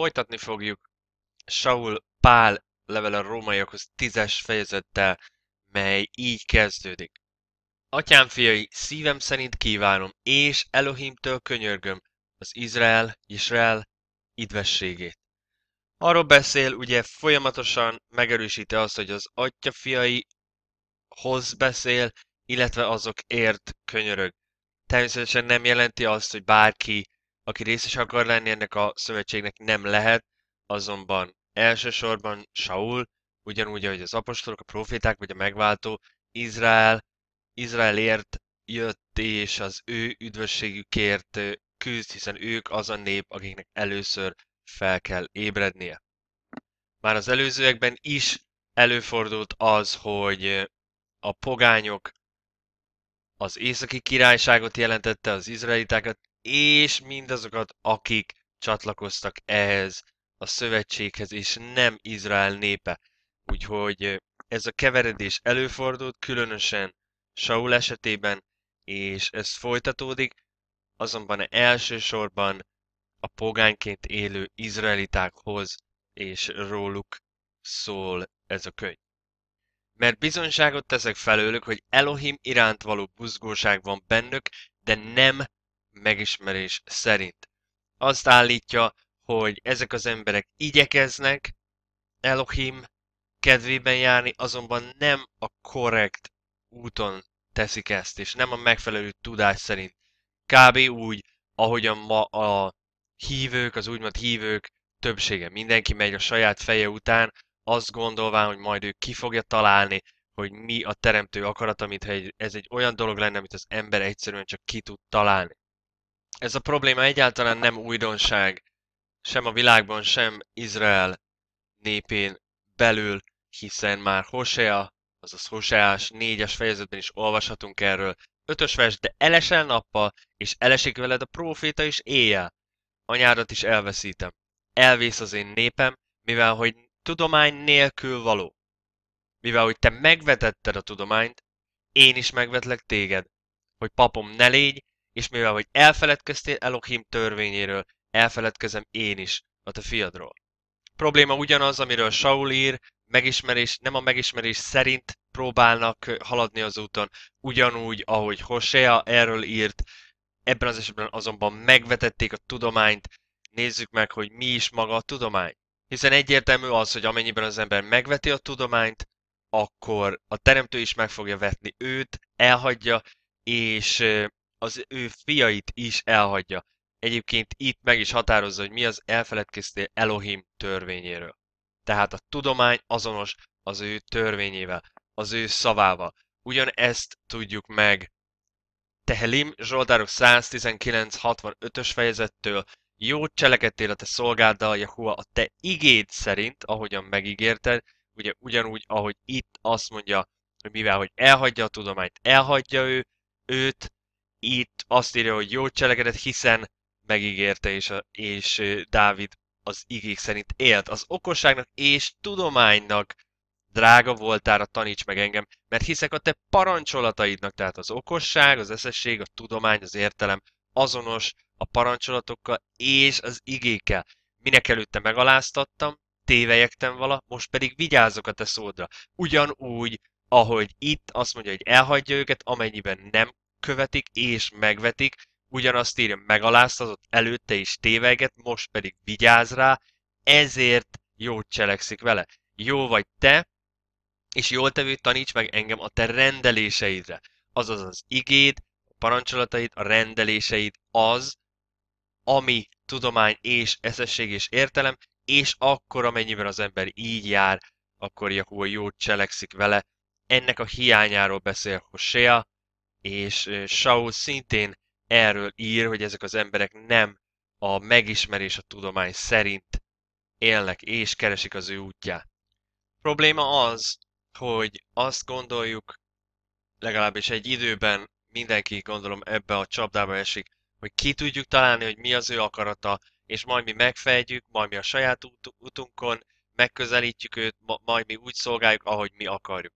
Folytatni fogjuk Saul Pál levele a rómaiakhoz 10-es fejezettel, mely így kezdődik. Atyám fiai, szívem szerint kívánom, és Elohimtől könyörgöm az Izrael idvességét. Arról beszél, ugye folyamatosan megerősíti azt, hogy az atya fiaihoz beszél, illetve azokért könyörög. Természetesen nem jelenti azt, hogy bárki, aki részes akar lenni ennek a szövetségnek, nem lehet, azonban elsősorban Saul, ugyanúgy, ahogy az apostolok, a proféták vagy a megváltó, Izraelért jött és az ő üdvösségükért küzd, hiszen ők az a nép, akiknek először fel kell ébrednie. Már az előzőekben is előfordult az, hogy a pogányok az északi királyságot jelentette, az izraelitákat, és mindazokat, akik csatlakoztak ehhez a szövetséghez, és nem Izrael népe. Úgyhogy ez a keveredés előfordult, különösen Saul esetében, és ez folytatódik, azonban elsősorban a pogányként élő izraelitákhoz és róluk szól ez a könyv. Mert bizonyságot teszek felőlük, hogy Elohim iránt való buzgóság van bennük, de nem megismerés szerint. Azt állítja, hogy ezek az emberek igyekeznek Elohim kedvében járni, azonban nem a korrekt úton teszik ezt, és nem a megfelelő tudás szerint. Kb. Úgy, ahogyan ma a hívők, az úgymond hívők többsége. Mindenki megy a saját feje után, azt gondolván, hogy majd ő ki fogja találni, hogy mi a teremtő akarata, mintha ez egy olyan dolog lenne, amit az ember egyszerűen csak ki tud találni. Ez a probléma egyáltalán nem újdonság, sem a világban, sem Izrael népén belül, hiszen már Hosea, azaz Hoseás 4-es fejezetben is olvashatunk erről. 5-ös vers, de elesel nappal, és elesik veled a próféta is éjjel. Anyádat is elveszítem. Elvész az én népem, mivel hogy tudomány nélkül való. Mivel hogy te megvetetted a tudományt, én is megvetlek téged, hogy papom ne légy, és mivel hogy elfeledkeztél Elohim törvényéről, elfeledkezem én is a te fiadról. Probléma ugyanaz, amiről Saul ír, nem a megismerés szerint próbálnak haladni az úton, ugyanúgy, ahogy Hosea erről írt, ebben az esetben azonban megvetették a tudományt. Nézzük meg, hogy mi is maga a tudomány. Hiszen egyértelmű az, hogy amennyiben az ember megveti a tudományt, akkor a teremtő is meg fogja vetni őt, elhagyja, és az ő fiait is elhagyja. Egyébként itt meg is határozza, hogy mi az elfeledkeztél Elohim törvényéről. Tehát a tudomány azonos az ő törvényével, az ő szavával. Ugyanezt tudjuk meg Tehelim, Zsoltárok 119.65-ös fejezettől. Jót cselekedtél a te szolgáddal, Jehova, a te igéd szerint, ahogyan megígérted, ugye ugyanúgy, ahogy itt azt mondja, hogy mivel hogy elhagyja a tudományt, elhagyja őt, itt azt írja, hogy jót cselekedett, hiszen megígérte, és Dávid az igék szerint élt. Az okosságnak és tudománynak drága voltára taníts meg engem, mert hiszek a te parancsolataidnak, tehát az okosság, az eszesség, a tudomány, az értelem azonos a parancsolatokkal és az igékkel. Minek előtte megaláztattam, tévelyektem vala, most pedig vigyázzok a te szódra. Ugyanúgy, ahogy itt azt mondja, hogy elhagyja őket, amennyiben nem követik és megvetik, ugyanazt írja, megaláztatott előtte is téveget, most pedig vigyázz rá, ezért jót cselekszik vele. Jó vagy te, és jól tevő taníts meg engem a te rendeléseidre. Azaz az igéd, a parancsolataid, a rendeléseid az, ami tudomány és eszesség és értelem, és akkor amennyiben az ember így jár, akkor Jehova jót cselekszik vele. Ennek a hiányáról beszél Hosea, és Saul szintén erről ír, hogy ezek az emberek nem a megismerés a tudomány szerint élnek és keresik az ő útját. Probléma az, hogy azt gondoljuk, legalábbis egy időben mindenki gondolom ebbe a csapdába esik, hogy ki tudjuk találni, hogy mi az ő akarata, és majd mi megfejtjük, majd mi a saját utunkon megközelítjük őt, majd mi úgy szolgáljuk, ahogy mi akarjuk.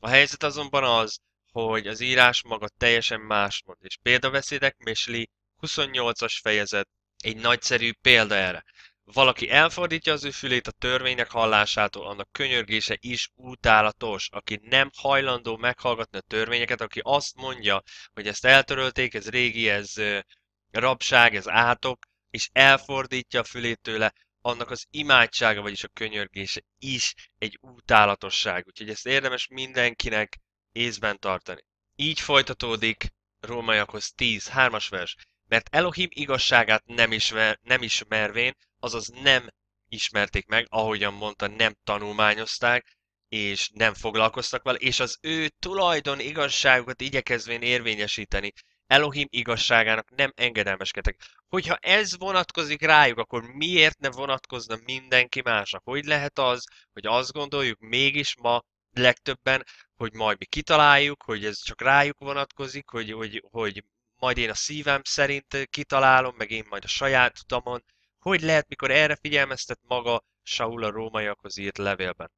A helyzet azonban az, hogy az írás maga teljesen más mond, és Példabeszédek Misli 28-as fejezet egy nagyszerű példa erre. Valaki elfordítja az ő fülét a törvények hallásától, annak könyörgése is utálatos. Aki nem hajlandó meghallgatni a törvényeket, aki azt mondja, hogy ezt eltörölték, ez régi, ez rabság, ez átok, és elfordítja a fülét tőle, annak az imádsága, vagyis a könyörgése is egy utálatosság. Úgyhogy ezt érdemes mindenkinek észben tartani. Így folytatódik Rómaiakhoz 10:3-as vers. Mert Elohim igazságát nem ismervén, azaz nem ismerték meg, ahogyan mondta, nem tanulmányozták, és nem foglalkoztak vele, és az ő tulajdon igazságokat igyekezvén érvényesíteni, Elohim igazságának nem engedelmeskedtek. Hogyha ez vonatkozik rájuk, akkor miért ne vonatkozna mindenki másra? Hogy lehet az, hogy azt gondoljuk mégis ma legtöbben, hogy majd mi kitaláljuk, hogy ez csak rájuk vonatkozik, hogy majd én a szívem szerint kitalálom, meg én majd a saját tudomon. Hogy lehet, mikor erre figyelmeztet maga Saul a rómaiakhoz írt levélben,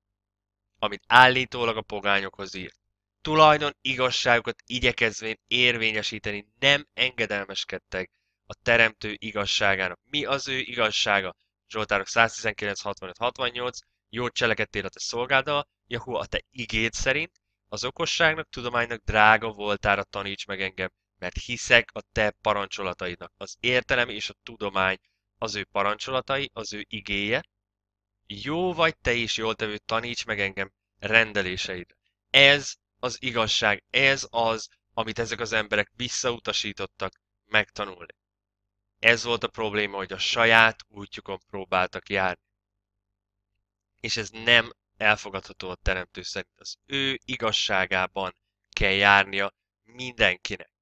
amit állítólag a pogányokhoz írt? Tulajdon igazságokat igyekezvén érvényesíteni, nem engedelmeskedtek a teremtő igazságának. Mi az ő igazsága? Zsoltárok 119:65-68. Jót cselekedtél a te szolgáddal, Jahú, a te igéd szerint, az okosságnak, tudománynak drága voltára taníts meg engem, mert hiszek a te parancsolataidnak. Az értelem és a tudomány az ő parancsolatai, az ő igéje. Jó vagy te is, jól tevő, taníts meg engem rendeléseidre. Ez az igazság, ez az, amit ezek az emberek visszautasítottak megtanulni. Ez volt a probléma, hogy a saját útjukon próbáltak járni. És ez nem elfogadható a teremtő szerint. Az ő igazságában kell járnia mindenkinek.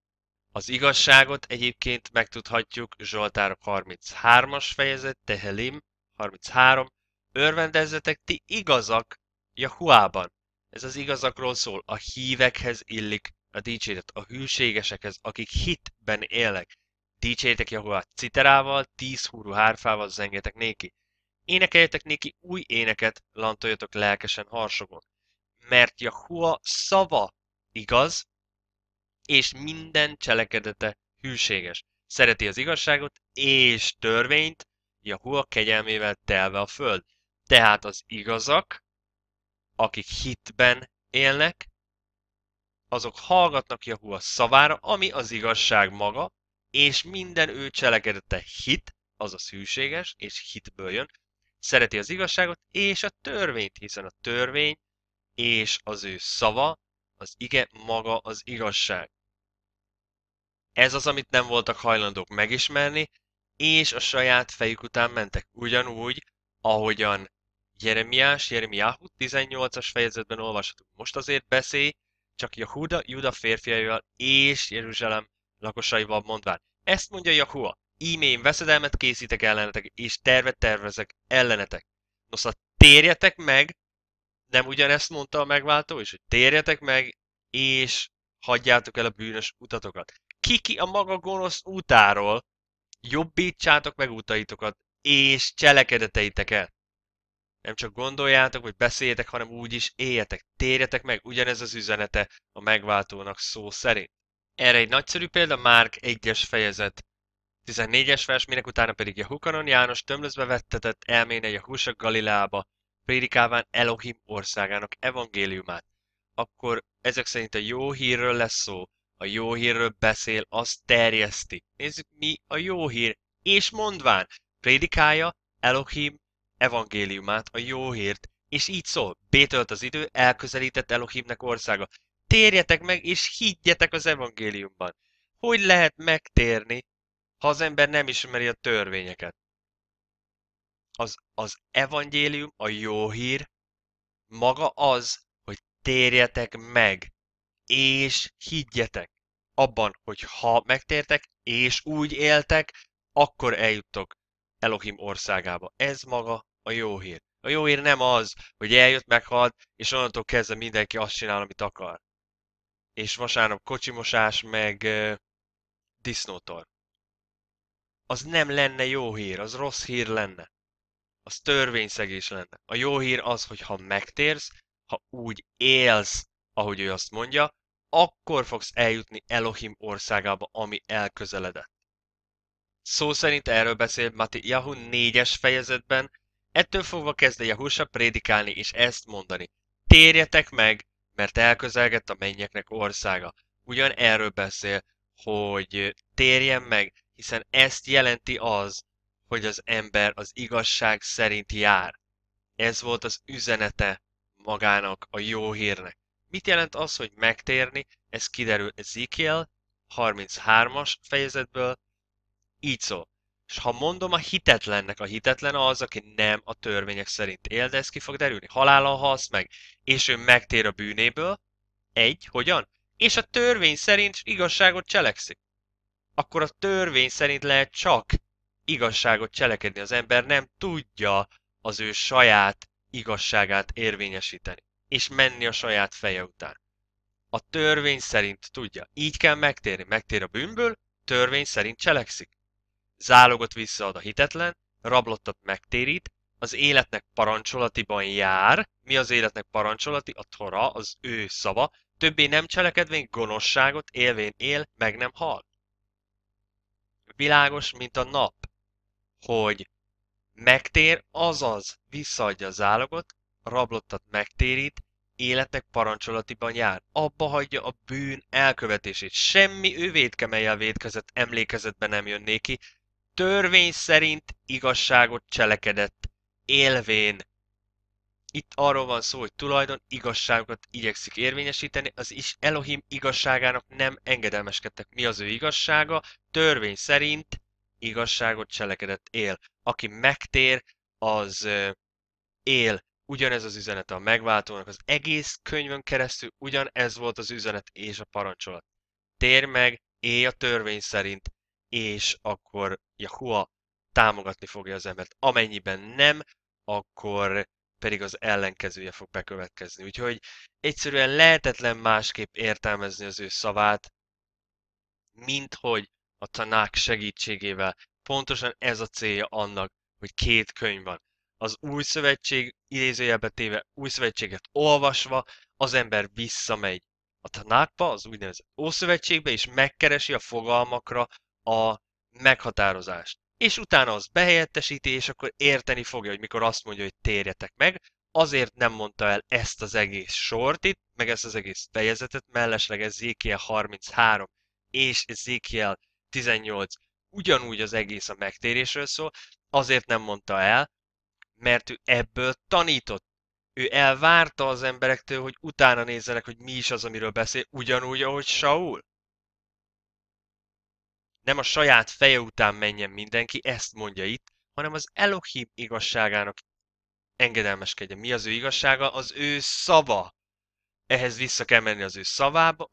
Az igazságot egyébként megtudhatjuk Zsoltárok 33-as fejezet, Tehelim 33. Örvendezzetek ti igazak Jahuában. Ez az igazakról szól, a hívekhez illik a dicséret, a hűségesekhez, akik hitben élnek. Dicsértek Jahuát citerával, 10 húrú hárfával zengjetek néki. Énekeljetek néki új éneket, lantoljatok lelkesen harsogon. Mert Jahua szava igaz, és minden cselekedete hűséges. Szereti az igazságot és törvényt, Jahua kegyelmével telve a föld. Tehát az igazak, akik hitben élnek, azok hallgatnak Jahua szavára, ami az igazság maga, és minden ő cselekedete hit, azaz hűséges, és hitből jön. Szereti az igazságot és a törvényt, hiszen a törvény és az ő szava, az ige maga az igazság. Ez az, amit nem voltak hajlandók megismerni, és a saját fejük után mentek. Ugyanúgy, ahogyan Jeremiáhu 18-as fejezetben olvashatunk. Most azért beszélj, csak Juda férfiaival és Jeruzsálem lakosaival mondván. Ezt mondja Jahua, íme én veszedelmet készítek ellenetek, és tervet tervezek ellenetek. Nos, térjetek meg. Nem ugyanezt mondta a megváltó is, hogy térjetek meg, és hagyjátok el a bűnös utatokat. Ki a maga gonosz útáról, jobbítsátok meg útaitokat, és cselekedeteiteket. Nem csak gondoljátok, vagy beszéljetek, hanem úgy is éljetek. Térjetek meg, ugyanez az üzenete a megváltónak szó szerint. Erre egy nagyszerű példa Márk 1-es fejezet, 14-es vers, minek utána pedig Jahukanon János tömlözbe vettetett elméne a Húsak Galileába, prédikálván Elohim országának evangéliumát. Akkor ezek szerint a jó hírről lesz szó, a jó hírről beszél, azt terjeszti. Nézzük, mi a jó hír, és mondván prédikálja Elohim evangéliumát, a jó hírt, és így szól, bétölt az idő, elközelített Elohimnek országa. Térjetek meg, és higgyetek az evangéliumban. Hogy lehet megtérni, ha az ember nem ismeri a törvényeket? Az evangélium, a jó hír, maga az, hogy térjetek meg, és higgyetek abban, hogy ha megtértek, és úgy éltek, akkor eljuttok Elohim országába. Ez maga a jó hír. A jó hír nem az, hogy eljött, meghalt, és onnantól kezdve mindenki azt csinál, amit akar. És vasárnap kocsimosás, meg disznótor. Az nem lenne jó hír, az rossz hír lenne. Az törvényszegés lenne. A jó hír az, hogy ha megtérsz, ha úgy élsz, ahogy ő azt mondja, akkor fogsz eljutni Elohim országába, ami elközeledett. Szó szerint erről beszél Mattiahu 4-es fejezetben, ettől fogva kezdte Jahúsa prédikálni és ezt mondani. Térjetek meg, mert elközelgett a mennyeknek országa. Ugyan erről beszél, hogy térjen meg, hiszen ezt jelenti az, hogy az ember az igazság szerint jár. Ez volt az üzenete magának, a jó hírnek. Mit jelent az, hogy megtérni? Ez kiderül Ezekiel 33-as fejezetből, így szól. És ha mondom a hitetlennek, a hitetlen az, aki nem a törvények szerint él, de ez ki fog derülni. Halállal halsz meg, és ő megtér a bűnéből. Hogyan? És a törvény szerint igazságot cselekszik. Akkor a törvény szerint lehet csak igazságot cselekedni. Az ember nem tudja az ő saját igazságát érvényesíteni, és menni a saját feje után. A törvény szerint tudja. Így kell megtérni. Megtér a bűnből, törvény szerint cselekszik. Zálogot visszaad a hitetlen, rablottat megtérít, az életnek parancsolatiban jár. Mi az életnek parancsolati? A Tora, az ő szava. Többé nem cselekedvén gonoszságot, élvén él, meg nem hal. Világos, mint a nap, hogy megtér, azaz visszaadja a zálogot, rablottat megtérít, életnek parancsolatiban jár. Abba hagyja a bűn elkövetését. Semmi ő vétkemellyel vétkezett, emlékezetben nem jön néki. Törvény szerint igazságot cselekedett, élvén. Itt arról van szó, hogy tulajdon igazságokat igyekszik érvényesíteni, az is Elohim igazságának nem engedelmeskedtek. Mi az ő igazsága? Törvény szerint igazságot cselekedett, él. Aki megtér, az él. Ugyanez az üzenete a megváltónak. Az egész könyvön keresztül ugyanez volt az üzenet és a parancsolat. Tér meg, élj a törvény szerint, és akkor Jahua támogatni fogja az embert. Amennyiben nem, akkor pedig az ellenkezője fog bekövetkezni. Úgyhogy egyszerűen lehetetlen másképp értelmezni az ő szavát, mint hogy a tanák segítségével. Pontosan ez a célja annak, hogy két könyv van. Az új szövetség, idézőjelbe téve új szövetséget olvasva, az ember visszamegy a tanákba, az úgynevezett ószövetségbe, és megkeresi a fogalmakra a meghatározást. És utána az behelyettesíti, és akkor érteni fogja, hogy mikor azt mondja, hogy térjetek meg, azért nem mondta el ezt az egész sort itt, meg ezt az egész fejezetet, mellesleg Ezékiel 33 és Ezékiel 18 ugyanúgy az egész a megtérésről szól, azért nem mondta el, mert ő ebből tanított. Ő elvárta az emberektől, hogy utána nézzenek, hogy mi is az, amiről beszél, ugyanúgy, ahogy Saul. Nem a saját feje után menjen mindenki, ezt mondja itt, hanem az Elohim igazságának engedelmeskedjen. Mi az ő igazsága? Az ő szava. Ehhez vissza kell menni az ő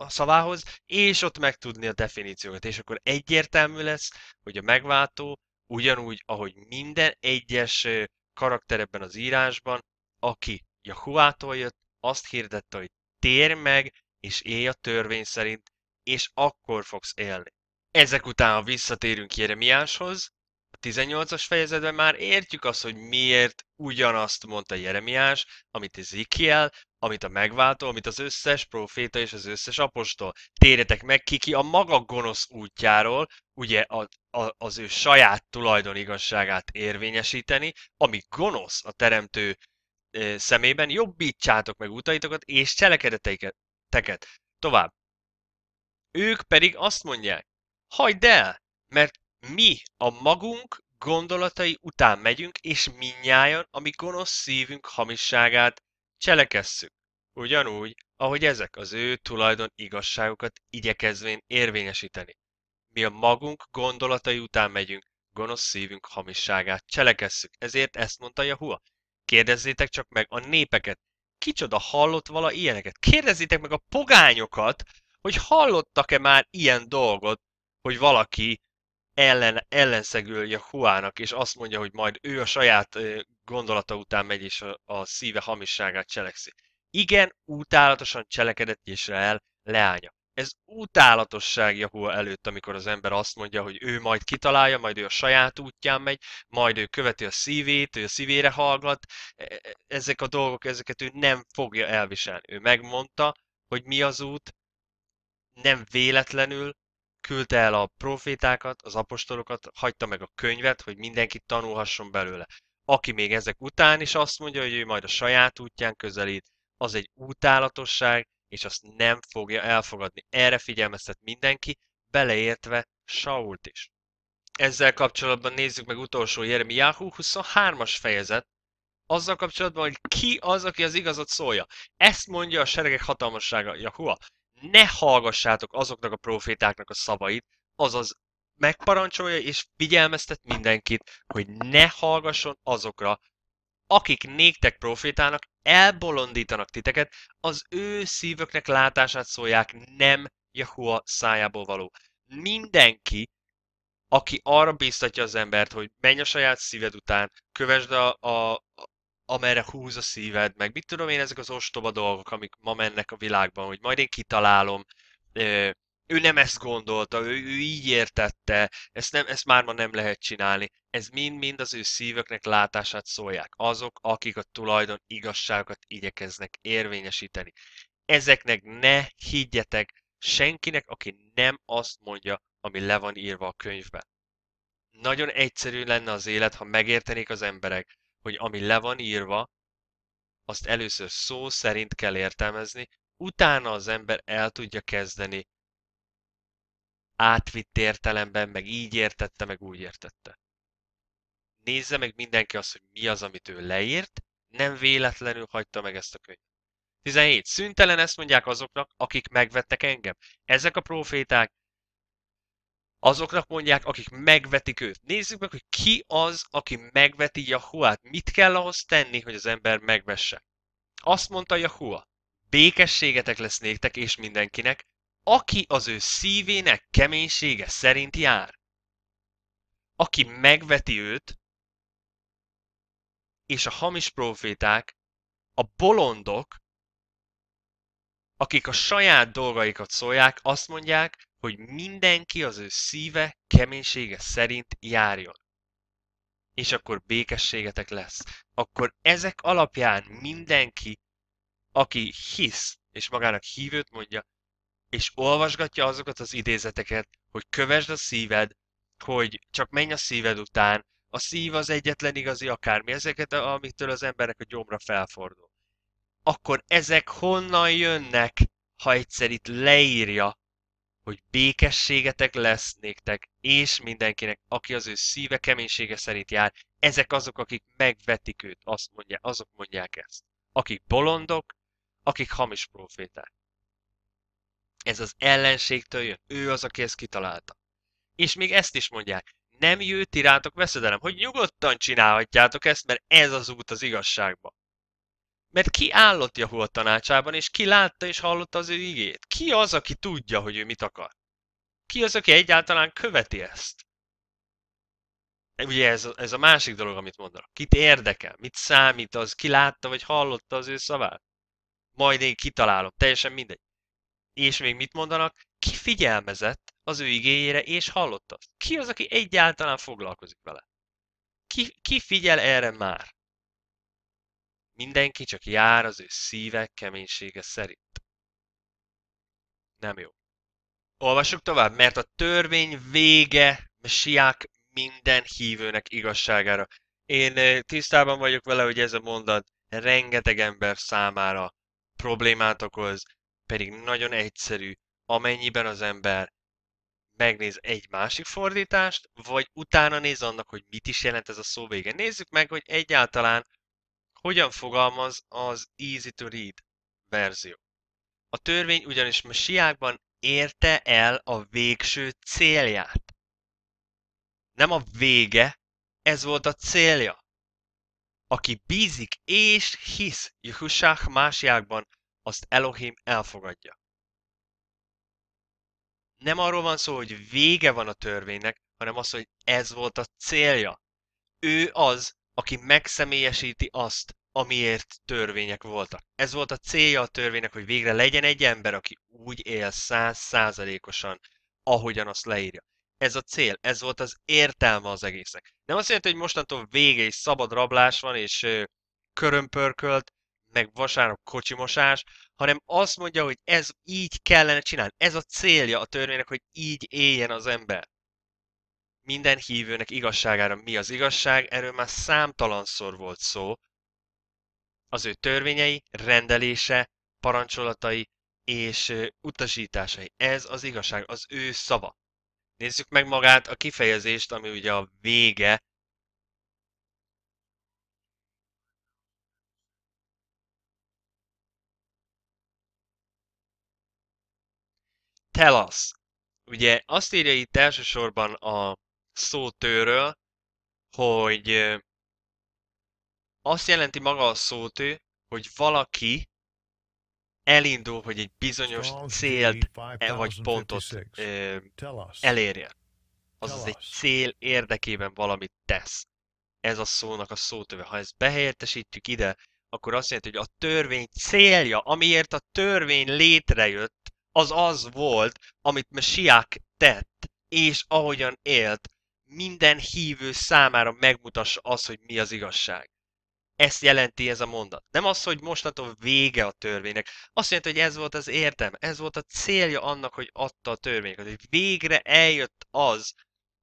szavához, és ott megtudni a definíciókat. És akkor egyértelmű lesz, hogy a megváltó ugyanúgy, ahogy minden egyes karakter ebben az írásban, aki Jahuától jött, azt hirdette, hogy térj meg, és élj a törvény szerint, és akkor fogsz élni. Ezek után, ha visszatérünk Jeremiáshoz, a 18-as fejezetben már értjük azt, hogy miért ugyanazt mondta Jeremiás, amit Ezekiel, amit a megváltó, amit az összes proféta és az összes apostol. Térjetek meg ki a maga gonosz útjáról, ugye az ő saját tulajdonigazságát érvényesíteni, ami gonosz a teremtő szemében, jobbítsátok meg utaitokat és cselekedeteket. Tovább. Ők pedig azt mondják, hagyd el, mert mi a magunk gondolatai után megyünk, és mindnyájan a mi gonosz szívünk hamisságát cselekesszük. Ugyanúgy, ahogy ezek az ő tulajdon igazságokat igyekezvén érvényesíteni. Mi a magunk gondolatai után megyünk, gonosz szívünk hamisságát cselekesszük. Ezért ezt mondta Jahua. Kérdezzétek csak meg a népeket. Kicsoda hallott vala ilyeneket? Kérdezzétek meg a pogányokat, hogy hallottak-e már ilyen dolgot, hogy valaki ellenszegül Jahuának, és azt mondja, hogy majd ő a saját gondolata után megy, és a szíve hamisságát cselekszi. Igen, utálatosan cselekedett Izrael leánya. Ez utálatosság Jahua előtt, amikor az ember azt mondja, hogy ő majd kitalálja, majd ő a saját útján megy, majd ő követi a szívét, ő a szívére hallgat. Ezek a dolgok, ezeket ő nem fogja elviselni. Ő megmondta, hogy mi az út, nem véletlenül küldte el a profétákat, az apostolokat, hagyta meg a könyvet, hogy mindenki tanulhasson belőle. Aki még ezek után is azt mondja, hogy ő majd a saját útján közelít, az egy útálatosság, és azt nem fogja elfogadni. Erre figyelmeztet mindenki, beleértve Sault is. Ezzel kapcsolatban nézzük meg utolsó Jeremiáhu 23-as fejezet, azzal kapcsolatban, hogy ki az, aki az igazat szólja. Ezt mondja a seregek hatalmassága, Jahua. Ne hallgassátok azoknak a profétáknak a szavait, azaz megparancsolja és figyelmeztet mindenkit, hogy ne hallgasson azokra, akik néktek profétának, elbolondítanak titeket, az ő szívöknek látását szólják, nem Jahua szájából való. Mindenki, aki arra bíztatja az embert, hogy menj a saját szíved után, kövesd amerre húz a szíved, meg mit tudom én, ezek az ostoba dolgok, amik ma mennek a világban, hogy majd én kitalálom, ő nem ezt gondolta, ő így értette, ezt már ma nem lehet csinálni. Ez mind-mind az ő szívöknek látását szólják. Azok, akik a tulajdon igazságokat igyekeznek érvényesíteni. Ezeknek ne higgyetek senkinek, aki nem azt mondja, ami le van írva a könyvben. Nagyon egyszerű lenne az élet, ha megértenék az emberek, hogy ami le van írva, azt először szó szerint kell értelmezni, utána az ember el tudja kezdeni átvitt értelemben, meg így értette, meg úgy értette. Nézze meg mindenki azt, hogy mi az, amit ő leírt, nem véletlenül hagyta meg ezt a könyvet. 17. Szüntelen ezt mondják azoknak, akik megvettek engem. Ezek a proféták, azoknak mondják, akik megvetik őt. Nézzük meg, hogy ki az, aki megveti Jahuát. Mit kell ahhoz tenni, hogy az ember megvesse? Azt mondta Jahua, békességetek lesz néktek és mindenkinek, aki az ő szívének keménysége szerint jár. Aki megveti őt, és a hamis proféták, a bolondok, akik a saját dolgaikat szólják, azt mondják, hogy mindenki az ő szíve keménysége szerint járjon. És akkor békességetek lesz. Akkor ezek alapján mindenki, aki hisz, és magának hívőt mondja, és olvasgatja azokat az idézeteket, hogy kövesd a szíved, hogy csak menj a szíved után, a szív az egyetlen igazi akármi, ezeket, amiktől az embernek a gyomra felfordul. Akkor ezek honnan jönnek, ha egyszer itt leírja, hogy békességetek lesz néktek, és mindenkinek, aki az ő szíve keménysége szerint jár, ezek azok, akik megvetik őt, azok mondják ezt. Akik bolondok, akik hamis proféták. Ez az ellenségtől jön, ő az, aki ezt kitalálta. És még ezt is mondják, nem jöti rátok veszedelem, hogy nyugodtan csinálhatjátok ezt, mert ez az út az igazságba. Mert ki állott Jahua tanácsában, és ki látta és hallotta az ő igét? Ki az, aki tudja, hogy ő mit akar? Ki az, aki egyáltalán követi ezt? Ugye ez a másik dolog, amit mondanak. Kit érdekel? Mit számít az? Ki látta vagy hallotta az ő szavát? Majd én kitalálom, teljesen mindegy. És még mit mondanak? Ki figyelmezett az ő igéjére és hallotta? Ki az, aki egyáltalán foglalkozik vele? Ki figyel erre már? Mindenki csak jár az ő szíve keménysége szerint. Nem jó. Olvassuk tovább, mert a törvény vége Mesiák minden hívőnek igazságára. Én tisztában vagyok vele, hogy ez a mondat rengeteg ember számára problémát okoz, pedig nagyon egyszerű, amennyiben az ember megnéz egy másik fordítást, vagy utána néz annak, hogy mit is jelent ez a szó vége. Nézzük meg, hogy egyáltalán hogyan fogalmaz az Easy to Read verzió. A törvény ugyanis Mesiákban érte el a végső célját. Nem a vége, ez volt a célja. Aki bízik és hisz Jehusák Másiákban, azt Elohim elfogadja. Nem arról van szó, hogy vége van a törvénynek, hanem az, hogy ez volt a célja. Ő az, aki megszemélyesíti azt, amiért törvények voltak. Ez volt a célja a törvénynek, hogy végre legyen egy ember, aki úgy él 100%-osan, ahogyan azt leírja. Ez a cél, ez volt az értelme az egésznek. Nem azt jelenti, hogy mostantól vége és szabad rablás van, és körömpörkölt, meg vasárnap kocsimosás, hanem azt mondja, hogy ez így kellene csinálni. Ez a célja a törvénynek, hogy így éljen az ember. Minden hívőnek igazságára mi az igazság, erről már számtalanszor volt szó. Az ő törvényei, rendelése, parancsolatai és utasításai. Ez az igazság, az ő szava. Nézzük meg magát a kifejezést, ami ugye a vége. Telos. Ugye azt írja itt elsősorban a szótőről, hogy azt jelenti maga a szótő, hogy valaki elindul, hogy egy bizonyos célt vagy pontot elérje. Azaz egy cél érdekében valamit tesz. Ez a szónak a szótőve. Ha ezt behelyettesítjük ide, akkor azt jelenti, hogy a törvény célja, amiért a törvény létrejött, az az volt, amit Mesiák tett, és ahogyan élt, minden hívő számára megmutassa az, hogy mi az igazság. Ezt jelenti ez a mondat. Nem az, hogy mostantól vége a törvénynek. Azt jelenti, hogy ez volt az értelme, ez volt a célja annak, hogy adta a törvényeket. Hogy végre eljött az,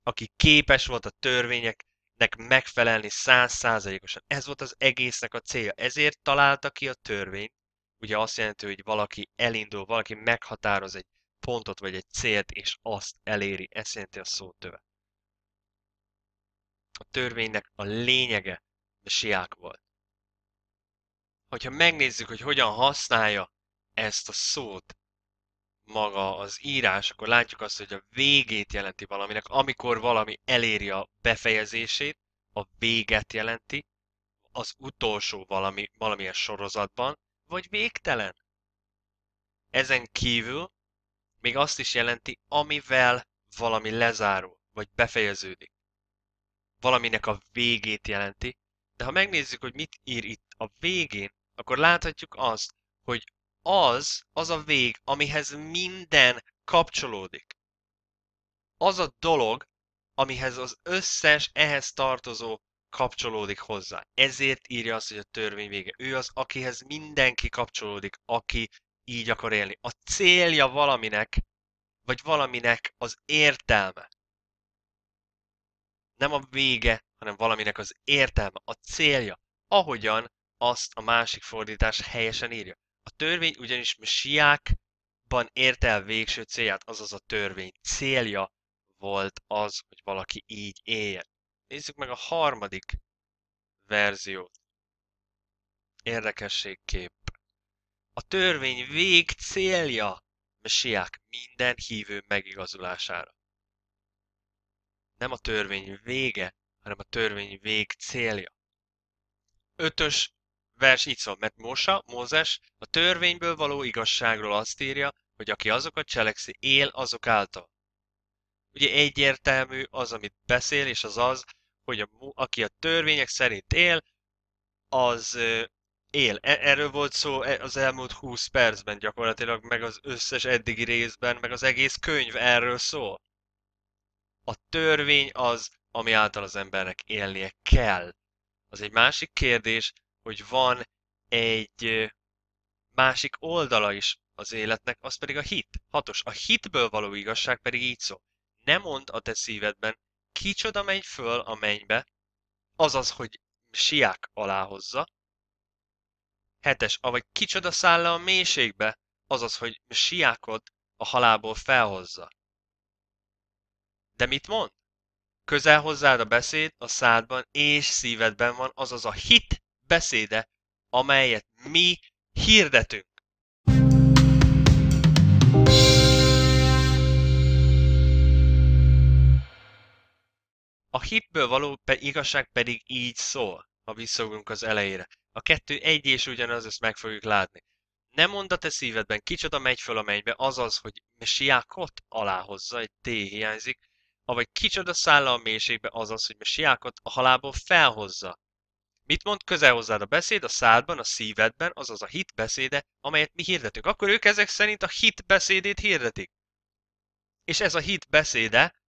aki képes volt a törvényeknek megfelelni 100%-osan. Ez volt az egésznek a célja. Ezért találta ki a törvényt. Ugye azt jelenti, hogy valaki elindul, valaki meghatároz egy pontot vagy egy célt, és azt eléri. Ez jelenti a szótöve. A törvénynek a lényege Mesiák volt. Hogyha megnézzük, hogy hogyan használja ezt a szót maga az írás, akkor látjuk azt, hogy a végét jelenti valaminek. Amikor valami eléri a befejezését, a véget jelenti, az utolsó valamilyen sorozatban, vagy végtelen. Ezen kívül még azt is jelenti, amivel valami lezárul, vagy befejeződik. Valaminek a végét jelenti, de ha megnézzük, hogy mit ír itt a végén, akkor láthatjuk azt, hogy az a vég, amihez minden kapcsolódik. Az a dolog, amihez az összes ehhez tartozó kapcsolódik hozzá. Ezért írja azt, hogy a törvény vége. Ő az, akihez mindenki kapcsolódik, aki így akar élni. A célja valaminek, vagy valaminek az értelme. Nem a vége, hanem valaminek az értelme, a célja, ahogyan azt a másik fordítás helyesen írja. A törvény ugyanis Mesiákban érte el végső célját, azaz a törvény célja volt az, hogy valaki így éljen. Nézzük meg a harmadik verziót. Érdekességképp. A törvény vég célja Mesiák minden hívő megigazulására. Nem a törvény vége, hanem a törvény vég célja. 5. vers így szól, mert Mózes a törvényből való igazságról azt írja, hogy aki azokat cselekszi, él azok által. Ugye egyértelmű az, amit beszél, és az, hogy aki a törvények szerint él, az él. Erről volt szó az elmúlt 20 percben gyakorlatilag, meg az összes eddigi részben, meg az egész könyv erről szól. A törvény az, ami által az embernek élnie kell. Az egy másik kérdés, hogy van egy másik oldala is az életnek, az pedig a hit. 6. A hitből való igazság pedig így szól. Nem mondd a te szívedben, kicsoda menj föl a mennybe, azaz, hogy Mesiák alá hozza. 7. Avagy kicsoda száll le a mélységbe, azaz, hogy Mesiákot a halálból felhozza. De mit mond? Közel hozzád a beszéd a szádban és szívedben van, azaz a hit beszéde, amelyet mi hirdetünk. A hitből való igazság pedig így szól, ha visszaugrunk az elejére. A kettő egy és ugyanaz, ezt meg fogjuk látni. Nem mondd a te szívedben, kicsoda megy föl a mennybe, azaz, hogy Mesiákot aláhozza, egy T hiányzik, avagy kicsoda száll le a mélységbe, azaz, hogy Mesiákot a halálból felhozza. Mit mond? Közel hozzád a beszéd a szádban, a szívedben, azaz a hit beszéde, amelyet mi hirdetünk. Akkor ők ezek szerint a hit beszédét hirdetik. És ez a hit beszéde,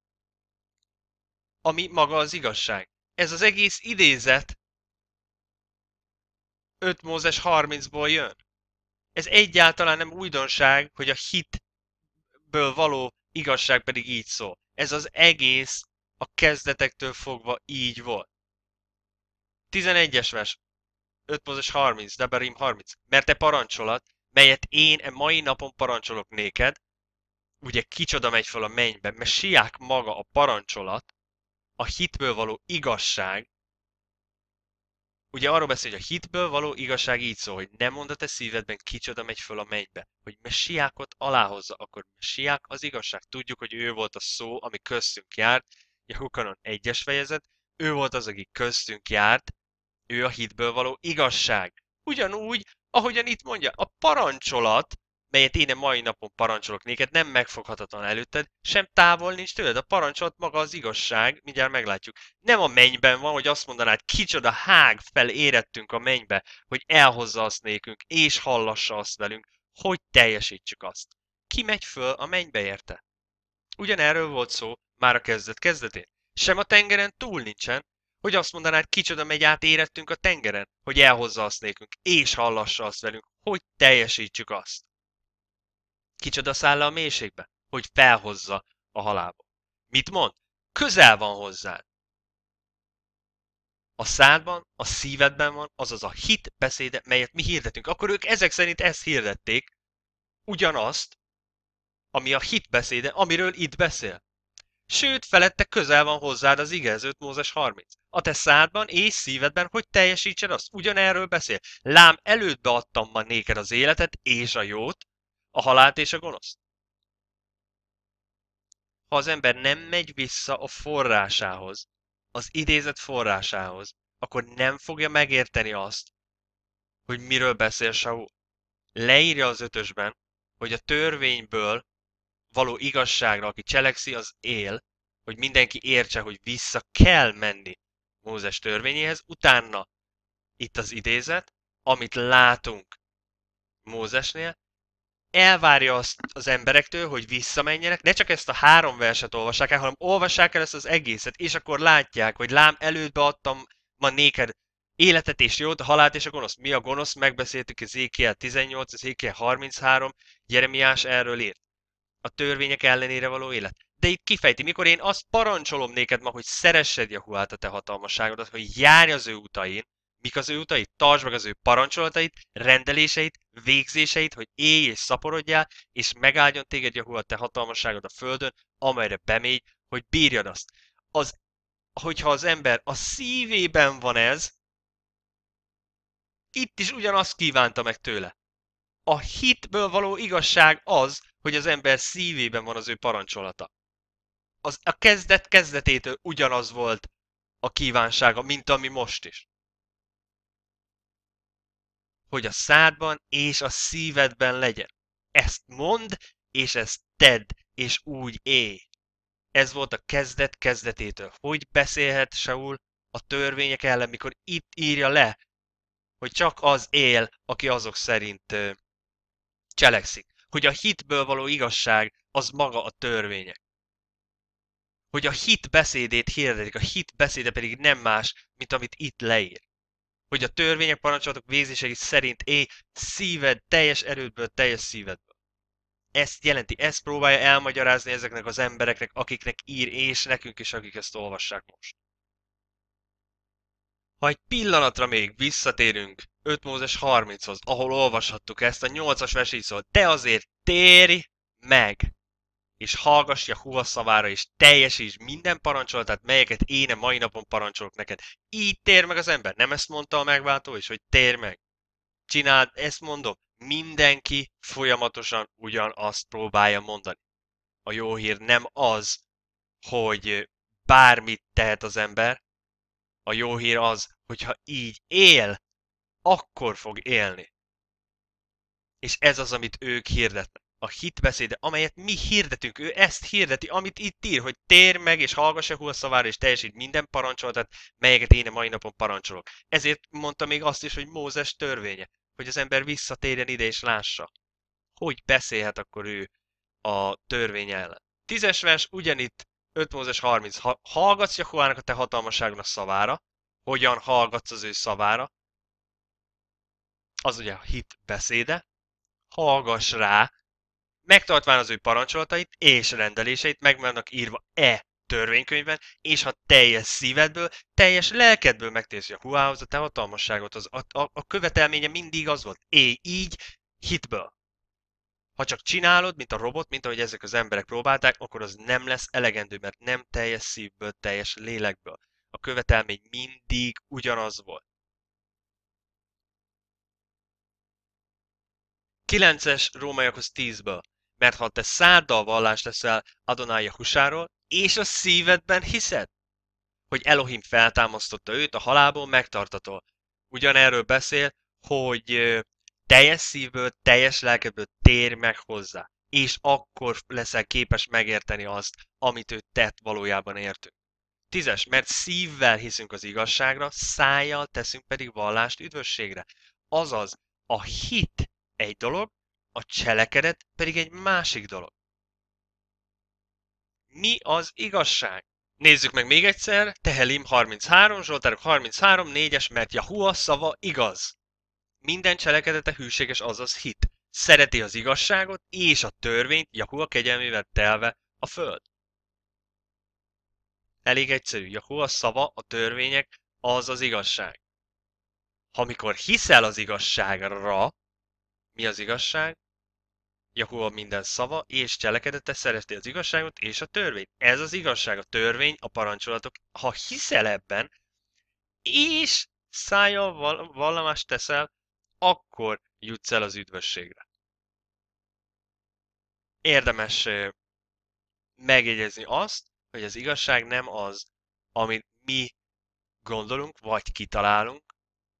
ami maga az igazság. Ez az egész idézet 5 Mózes 30-ból jön. Ez egyáltalán nem újdonság, hogy a hitből való igazság pedig így szól. Ez az egész a kezdetektől fogva így volt. 11-es vers, 5:30, Debarim 30. Mert e parancsolat, melyet én e mai napon parancsolok néked, ugye kicsoda megy fel a mennybe, mert Siák maga a parancsolat, a hitből való igazság. Ugye arról beszél, hogy a hitből való igazság így szól, hogy nem mond a te szívedben, kicsoda megy föl a mennybe, hogy Messiákot aláhozza, akkor Messiák az igazság. Tudjuk, hogy ő volt a szó, ami köztünk járt, Jukanon 1-es fejezet, ő volt az, aki köztünk járt, ő a hitből való igazság. Ugyanúgy, ahogyan itt mondja, a parancsolat, melyet én a mai napon parancsolok néked, nem megfoghatatlan előtted, sem távol nincs tőled. A parancsolat maga az igazság, mindjárt meglátjuk. Nem a mennyben van, hogy azt mondanád, kicsoda hág fel érettünk a mennybe, hogy elhozza azt nékünk, és hallassa azt velünk, hogy teljesítsük azt. Ki megy föl a mennybe érte? Ugyanerről volt szó már a kezdetén. Sem a tengeren túl nincsen, hogy azt mondanád, kicsoda megy át érettünk a tengeren, hogy elhozza azt nékünk, és hallassa azt velünk, hogy teljesítsük azt. Kicsoda száll le a mélységbe, hogy felhozza a halálba. Mit mond? Közel van hozzád. A szádban, a szívedben van, azaz a hit beszéde, melyet mi hirdetünk. Akkor ők ezek szerint ezt hirdették, ugyanazt, ami a hit beszéde, amiről itt beszél. Sőt, felette közel van hozzád az ige, 5:30. A te szádban és szívedben, hogy teljesítsen azt. Ugyanerről beszél. Lám elődbe adtam ma néked az életet és a jót, a halált és a gonoszt. Ha az ember nem megy vissza a forrásához, az idézet forrásához, akkor nem fogja megérteni azt, hogy miről beszél Saul. Leírja az 5-ösben, hogy a törvényből való igazságra, aki cselekszi, az él, hogy mindenki értse, hogy vissza kell menni Mózes törvényéhez. Utána itt az idézet, amit látunk Mózesnél, elvárja azt az emberektől, hogy visszamenjenek, ne csak ezt a 3 verset olvassák el, hanem olvassák el ezt az egészet, és akkor látják, hogy lám elődbe adtam ma néked életet és jót, a halált és a gonoszt. Mi a gonosz? Megbeszéltük Ézékiel 18, Ézékiel 33, Jeremiás erről írt. A törvények ellenére való élet. De itt kifejti, mikor én azt parancsolom néked ma, hogy szeressed Jahuát a te hatalmasságodat, hogy járj az ő utain. Mik az ő utait? Tartsd meg az ő parancsolatait, rendeléseit, végzéseit, hogy élj és szaporodjál, és megáldjon téged Jahua a te hatalmasságod a földön, amelyre bemégy, hogy bírjad azt. Hogyha az ember a szívében van ez, itt is ugyanazt kívánta meg tőle. A hitből való igazság az, hogy az ember szívében van az ő parancsolata. A kezdet kezdetétől ugyanaz volt a kívánsága, mint ami most is. Hogy a szádban és a szívedben legyen. Ezt mondd, és ezt tedd, és úgy élj. Ez volt a kezdet kezdetétől. Hogy beszélhet Saul a törvények ellen, mikor itt írja le, hogy csak az él, aki azok szerint cselekszik. Hogy a hitből való igazság az maga a törvények. Hogy a hit beszédét hirdetik, a hit beszéde pedig nem más, mint amit itt leír. Hogy a törvények, parancsolatok, végzései szerint élj szíved teljes erődből, teljes szívedből. Ezt jelenti, ezt próbálja elmagyarázni ezeknek az embereknek, akiknek ír, és nekünk is, akik ezt olvassák most. Ha egy pillanatra még visszatérünk 5 Mózes 30-hoz, ahol olvashattuk ezt, a 8-as vers így szól, te azért térj meg, és hallgass Jahua szavára, és teljesíts minden parancsolatát, melyeket én a mai napon parancsolok neked. Így tér meg az ember. Nem ezt mondta a megváltó is, hogy tér meg. Csináld, ezt mondom. Mindenki folyamatosan ugyanazt próbálja mondani. A jó hír nem az, hogy bármit tehet az ember. A jó hír az, hogyha így él, akkor fog élni. És ez az, amit ők hirdetnek. A hitbeszéde, amelyet mi hirdetünk, ő ezt hirdeti, amit itt ír, hogy térj meg és hallgass Jahua szavára, és teljesít minden parancsolatát, melyeket én a mai napon parancsolok. Ezért mondta még azt is, hogy Mózes törvénye, hogy az ember visszatérjen ide és lássa. Hogy beszélhet akkor ő a törvény ellen? 10-es vers, ugyanitt 5 Mózes 30. Hallgatsz Jahuának a te hatalmasságnak szavára, hogyan hallgatsz az ő szavára? Az ugye a hitbeszéde. hallgass rá, megtartván az ő parancsolatait és rendeléseit, meg vannak írva törvénykönyvben, és ha teljes szívedből, teljes lelkedből megtérsz Jahuvához, a te hatalmasságot, a követelménye mindig az volt, élj így, hitből. Ha csak csinálod, mint a robot, mint ahogy ezek az emberek próbálták, akkor az nem lesz elegendő, mert nem teljes szívből, teljes lélekből. A követelmény mindig ugyanaz volt. 9-es Rómaiakhoz 10-ből. Mert ha te száddal vallást leszel Adonai Jahusáról, és a szívedben hiszed, hogy Elohim feltámasztotta őt, a halálból megtartatol. Ugyanerről beszél, hogy teljes szívből, teljes lelkedből térj meg hozzá, és akkor leszel képes megérteni azt, amit ő tett valójában értünk. 10-es, mert szívvel hiszünk az igazságra, szájjal teszünk pedig vallást üdvösségre. Azaz, a hit egy dolog, a cselekedet pedig egy másik dolog. Mi az igazság? Nézzük meg még egyszer, Tehelim 33, Zsoltárok 33, 4-es, mert Jahua szava igaz. Minden cselekedete hűséges, azaz hit. Szereti az igazságot és a törvényt, Jahua kegyelmével telve a föld. Elég egyszerű, Jahua szava, a törvények, az az igazság. Amikor hiszel az igazságra, mi az igazság? Jahua minden szava és cselekedete szereti az igazságot és a törvényt. Ez az igazság, a törvény, a parancsolatok. Ha hiszel ebben, és szájjal vallamást teszel, akkor jutsz el az üdvösségre. Érdemes megjegyezni azt, hogy az igazság nem az, amit mi gondolunk vagy kitalálunk,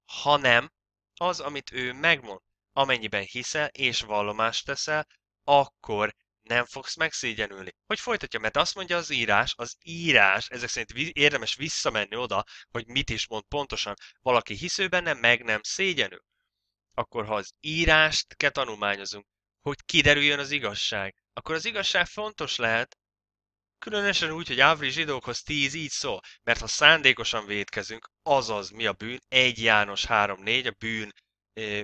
hanem az, amit ő megmond. Amennyiben hiszel és vallomást teszel, akkor nem fogsz megszégyenülni. Hogy folytatja, mert azt mondja az írás, ezek szerint érdemes visszamenni oda, hogy mit is mond pontosan. Valaki hisző benne, meg nem szégyenül. Akkor ha az írást kell tanulmányozunk, hogy kiderüljön az igazság, akkor az igazság fontos lehet, különösen úgy, hogy Ávri zsidókhoz 10 így szól, mert ha szándékosan vétkezünk, azaz mi a bűn, 1 János 3-4, a bűn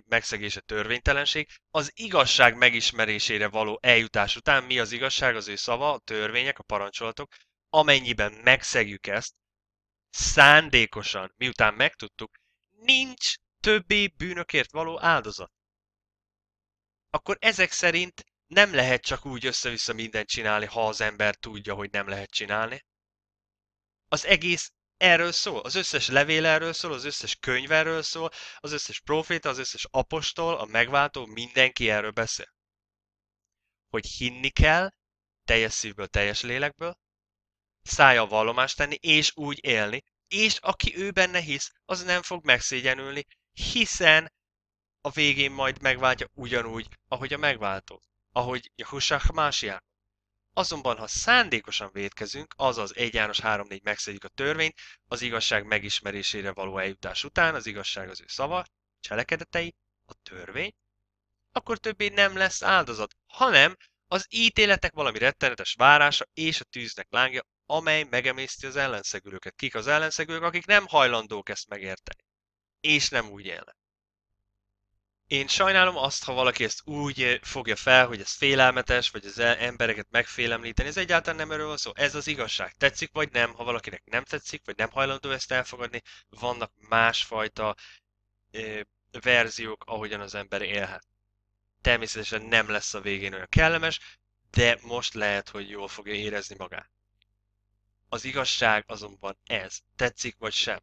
megszegése törvénytelenség, az igazság megismerésére való eljutás után mi az igazság, az ő szava, a törvények, a parancsolatok, amennyiben megszegjük ezt, szándékosan, miután megtudtuk, nincs többé bűnökért való áldozat. Akkor ezek szerint nem lehet csak úgy össze-vissza mindent csinálni, ha az ember tudja, hogy nem lehet csinálni. Az egész erről szól, az összes levél erről szól, az összes könyv erről szól, az összes proféta, az összes apostol, a megváltó, mindenki erről beszél. Hogy hinni kell, teljes szívből, teljes lélekből, szájjal vallomást tenni, és úgy élni, és aki ő benne hisz, az nem fog megszégyenülni, hiszen a végén majd megváltja ugyanúgy, ahogy a megváltó, ahogy Jahusha HaMashiach. Azonban, ha szándékosan vétkezünk, azaz 1 János 3-4 megszegik a törvényt, az igazság megismerésére való eljutás után, az igazság az ő szava, cselekedetei, a törvény, akkor többé nem lesz áldozat, hanem az ítéletek valami rettenetes várása és a tűznek lángja, amely megemészti az ellenszegülőket. Kik az ellenszegülők, akik nem hajlandók ezt megérteni, és nem úgy élnek. Én sajnálom azt, ha valaki ezt úgy fogja fel, hogy ez félelmetes, vagy az embereket megfélemlíteni, ez egyáltalán nem erről van szó, ez az igazság. Tetszik vagy nem, ha valakinek nem tetszik, vagy nem hajlandó ezt elfogadni, vannak másfajta verziók, ahogyan az ember élhet. Természetesen nem lesz a végén olyan kellemes, de most lehet, hogy jól fogja érezni magát. Az igazság azonban ez, tetszik vagy sem.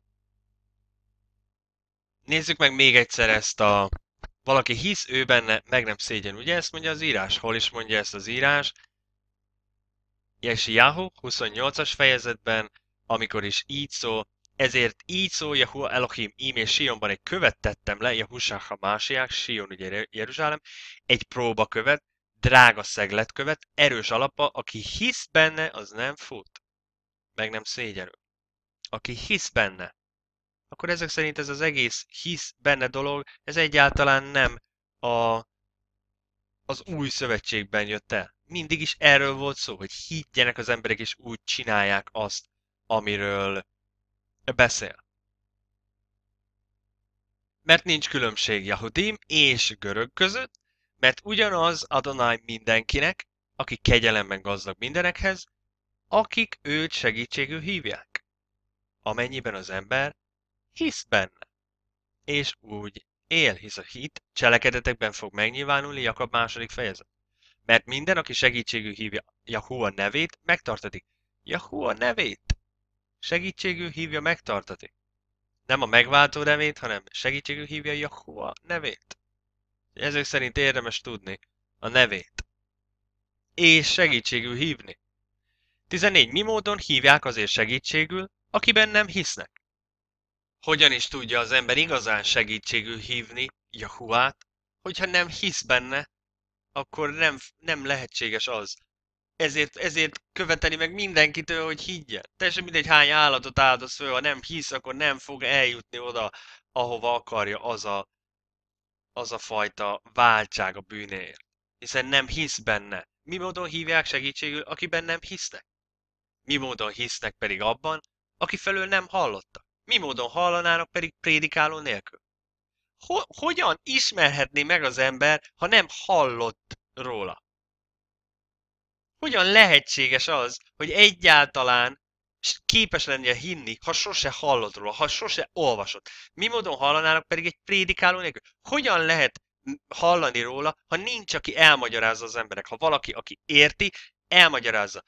Nézzük meg még egyszer ezt a... Valaki hisz, ő benne, meg nem szégyen. Ugye ezt mondja az írás? Hol is mondja ezt az írás? Jesiáhu 28-as fejezetben, amikor is így szól. Ezért így szól Jahua Elohim, ím és Sionban egy követ tettem le, Jahusha HaMashiach, Sion ugye Jeruzsálem, egy próbakövet, drága szegletkövet, erős alapa, aki hisz benne, az nem fut. Meg nem szégyenül. Aki hisz benne. Akkor ezek szerint ez az egész hisz benne dolog, ez egyáltalán nem az új szövetségben jött el. Mindig is erről volt szó, hogy higgyenek az emberek és úgy csinálják azt, amiről beszél. Mert nincs különbség Jahudim és görög között, Mert ugyanaz Adonai mindenkinek, aki kegyelemben gazdag mindenekhez, akik őt segítségül hívják, amennyiben az ember hisz benne, és úgy él, hisz a hit cselekedetekben fog megnyilvánulni, Jakab második fejezet. Mert minden, aki segítségül hívja Jahua nevét, megtartatik. Jahua nevét segítségül hívja, megtartatik. Nem a megváltó nevét, hanem segítségül hívja Jahua nevét. Ezek szerint érdemes tudni a nevét. És segítségül hívni. 14. Mi módon hívják azért segítségül, akiben nem hisznek? Hogyan is tudja az ember igazán segítségül hívni Jahuát, hogyha nem hisz benne, akkor nem lehetséges az. Ezért követeli meg mindenkitől, hogy higgyen. Teljesen mindegy, hány állatot áldoz föl, ha nem hisz, akkor nem fog eljutni oda, ahova akarja az a fajta váltság a bűnéért. Hiszen nem hisz benne. Mi módon hívják segítségül, akiben nem hisznek? Mi módon hisznek pedig abban, aki felől nem hallottak? Mi módon hallanának pedig prédikáló nélkül? Hogyan ismerhetné meg az ember, ha nem hallott róla? Hogyan lehetséges az, hogy egyáltalán képes lennie hinni, ha sose hallott róla, ha sose olvasott? Mi módon hallanának pedig egy prédikáló nélkül? Hogyan lehet hallani róla, ha nincs, aki elmagyarázza az emberek, ha valaki, aki érti, elmagyarázza?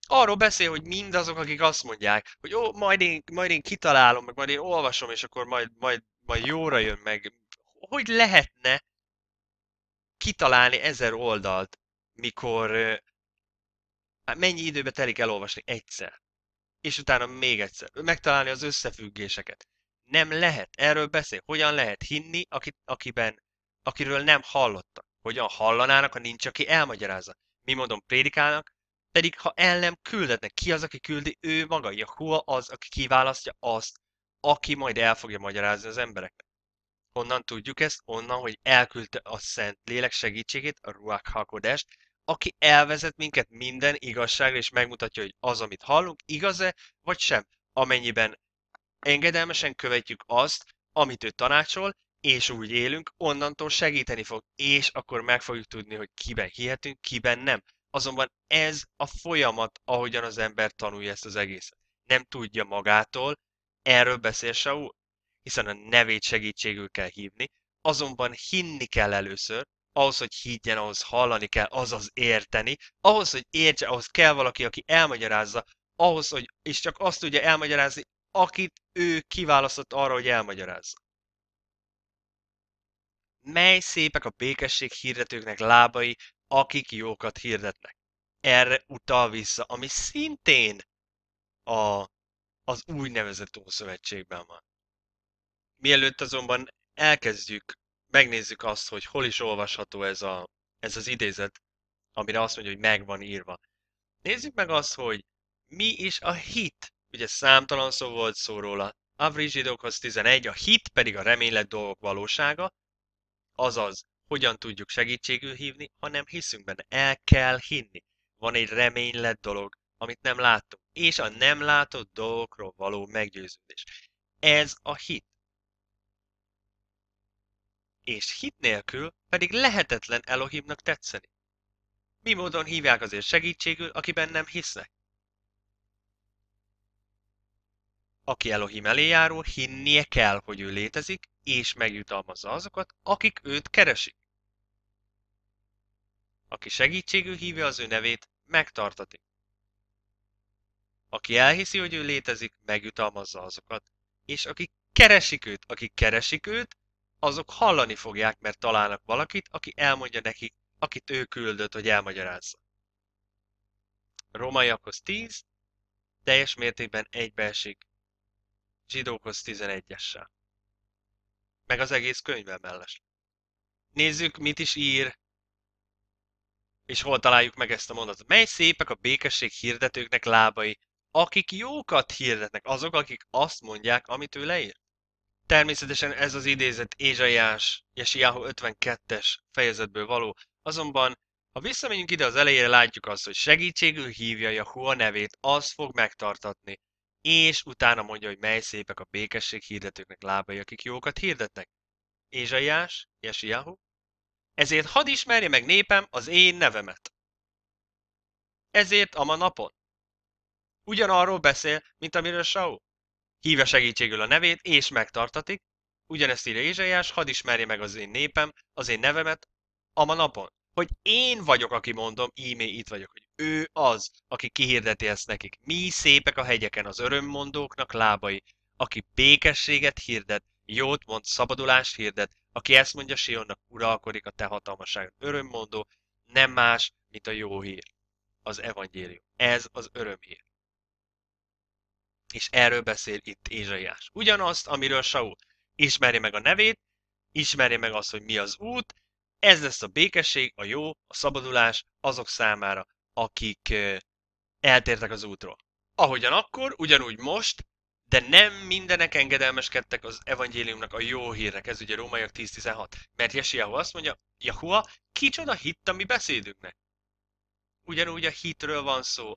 Arról beszél, hogy mindazok, akik azt mondják, hogy ó, majd én kitalálom, meg majd én olvasom, és akkor majd jóra jön meg. Hogy lehetne kitalálni 1000 oldalt, mikor mennyi időbe telik elolvasni egyszer, és utána még egyszer, megtalálni az összefüggéseket? Nem lehet. Erről beszél. Hogyan lehet hinni, akiről nem hallottak? Hogyan hallanának, ha nincs, aki elmagyarázza? Mi módon prédikálnak? Pedig ha el nem küldetnek, ki az, aki küldi? Ő maga, Jahua az, aki kiválasztja azt, aki majd el fogja magyarázni az embereknek. Honnan tudjuk ezt? Onnan, hogy elküldte a Szent Lélek segítségét, a Ruach HaKodest, aki elvezet minket minden igazságra, és megmutatja, hogy az, amit hallunk, igaz-e, vagy sem. Amennyiben engedelmesen követjük azt, amit ő tanácsol, és úgy élünk, onnantól segíteni fog, és akkor meg fogjuk tudni, hogy kiben hihetünk, kiben nem. Azonban ez a folyamat, ahogyan az ember tanulja ezt az egészet. Nem tudja magától, erről beszél Saul, hiszen a nevét segítségül kell hívni, azonban hinni kell először, ahhoz, hogy higgyen, ahhoz hallani kell, azaz érteni, ahhoz, hogy értse, ahhoz kell valaki, aki elmagyarázza, ahhoz, hogy és csak azt tudja elmagyarázni, akit ő kiválasztott arra, hogy elmagyarázza. Mely szépek a békesség hirdetőknek lábai, akik jókat hirdetnek. Erre utal vissza, ami szintén az úgynevezett Ószövetségben van. Mielőtt azonban elkezdjük, megnézzük azt, hogy hol is olvasható ez az idézet, amire azt mondja, hogy meg van írva. Nézzük meg azt, hogy mi is a hit. Ugye számtalan szó volt szó róla. Avri zsidókhoz 11, a hit pedig a reménylet dolgok valósága, azaz hogyan tudjuk segítségül hívni, ha nem hiszünk benne. El kell hinni. Van egy reménylet dolog, amit nem látunk, és a nem látott dolgokról való meggyőződés. Ez a hit. És hit nélkül pedig lehetetlen Elohimnak tetszeni. Mi módon hívják azért segítségül, akiben nem hisznek? Aki Elohim elé járul, hinnie kell, hogy ő létezik, és megjutalmazza azokat, akik őt keresik. Aki segítségül hívja az ő nevét, megtartati. Aki elhiszi, hogy ő létezik, megjutalmazza azokat, és akik keresik őt, azok hallani fogják, mert találnak valakit, aki elmondja nekik, akit ő küldött, hogy elmagyarázza. Rómaiakhoz 10, teljes mértékben egybeesik Zsidókhoz 11-essel. Meg az egész könyvvel mellesleg. Nézzük, mit is ír, és hol találjuk meg ezt a mondatot. Mely szépek a békesség hirdetőknek lábai, akik jókat hirdetnek, azok, akik azt mondják, amit ő leír. Természetesen ez az idézet Ézsaiás, Jesiáhu 52-es fejezetből való. Azonban, ha visszamegyünk ide az elejére, látjuk azt, hogy segítségül hívja Jahua nevét, az fog megtartatni. És utána mondja, hogy mely szépek a békesség hirdetőknek lábai, akik jókat hirdetnek. Ézsaiás, Jesiáhu Ezért hadd ismerje meg népem az én nevemet. Ezért a ma napon. Ugyanarról beszél, mint amiről Saul. Híve segítségül a nevét, és megtartatik. Ugyanezt írja Ézsaiás, hadd ismerje meg az én népem, az én nevemet a ma napon. Hogy én vagyok, aki mondom, íme itt vagyok. Hogy ő az, aki kihirdeti ezt nekik. Mi szépek a hegyeken az örömmondóknak lábai, aki békességet hirdet, jót mond, szabadulást hirdet, aki ezt mondja Sionnak, uralkodik a te hatalmasságon. Örömmondó nem más, mint a jó hír. Az evangélium. Ez az örömhír. És erről beszél itt Ézsaiás. Ugyanazt, amiről Saul. Ismerje meg a nevét, ismerje meg azt, hogy mi az út, ez lesz a békesség, a jó, a szabadulás azok számára, akik eltértek az útról. Ahogyan akkor, ugyanúgy most, de nem mindenek engedelmeskedtek az evangéliumnak a jó hírnek. Ez ugye Rómaiak 10.16. Mert Jesiahu azt mondja, Jahua, kicsoda hitt a mi beszédünknek. Ugyanúgy a hitről van szó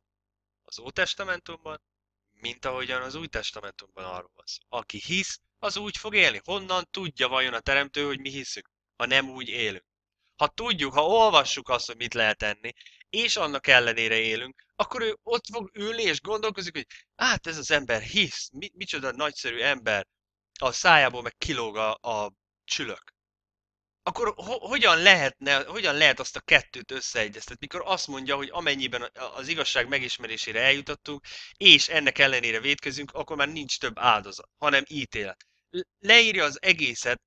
az Ótestamentumban, mint ahogyan az Új Testamentumban arról van szó. Aki hisz, az úgy fog élni. Honnan tudja vajon a teremtő, hogy mi hiszünk, ha nem úgy élünk? Ha tudjuk, ha olvassuk azt, hogy mit lehet enni, és annak ellenére élünk, akkor ő ott fog ülni és gondolkozik, hogy hát ez az ember hisz, micsoda nagyszerű ember, a szájából meg kilóg a csülök. Akkor hogyan lehet azt a kettőt összeegyeztetni, mikor azt mondja, hogy amennyiben az igazság megismerésére eljutottunk, és ennek ellenére vétkezünk, akkor már nincs több áldozat, hanem ítélet. Leírja az egészet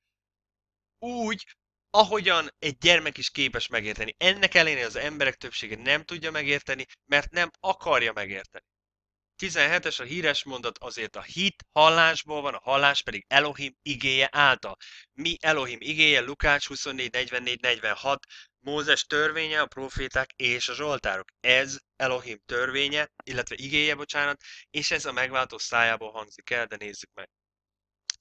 úgy, ahogyan egy gyermek is képes megérteni. Ennek ellenére az emberek többsége nem tudja megérteni, mert nem akarja megérteni. 17-es a híres mondat, azért a hit hallásból van, a hallás pedig Elohim igéje által. Mi Elohim igéje? Lukács 24.44-46, Mózes törvénye, a proféták és a zsoltárok. Ez Elohim törvénye, illetve igéje, bocsánat, és ez a megváltó szájából hangzik el, de nézzük meg.